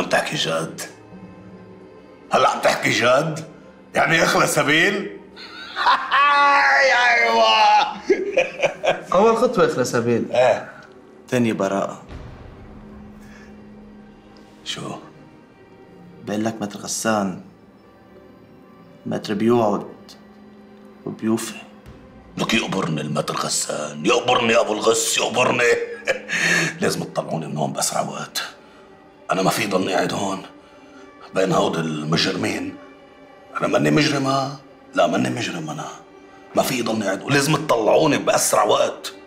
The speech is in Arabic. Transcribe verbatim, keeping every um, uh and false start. عم تحكي جد؟ هلا عم تحكي جد؟ يعني اخلى سبيل؟ ايوه اول خطوه اخلى سبيل. ايه ثاني براءه. شو؟ بقول لك متر غسان متر بيوعد وبيوفي. لك يقبرني المتر غسان، يقبرني ابو الغس، يقبرني. لازم تطلعوني من هون باسرع وقت. انا ما في ضلني قاعد هون بين هود المجرمين. انا ماني مجرمه، لا ماني مجرم انا. ما في ضلني قاعد، ولازم تطلعوني باسرع وقت.